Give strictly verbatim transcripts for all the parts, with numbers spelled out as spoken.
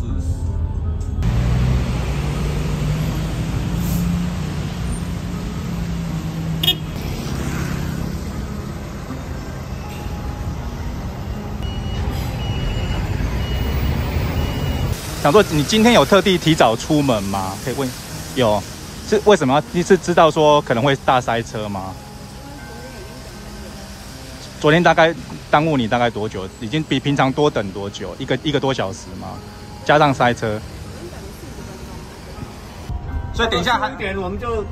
四十。 想说你今天有特地提早出门吗？可以问，有，是为什么？你是知道说可能会大塞车吗？昨天大概耽误你大概多久？已经比平常多等多久？一个一个多小时吗？加上塞车，所以等一下还点我们就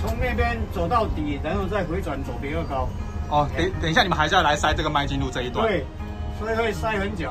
从那边走到底，然后再回转走别二高。哦，等等一下你们还是要来塞这个迈进路这一段。对，所以会塞很久。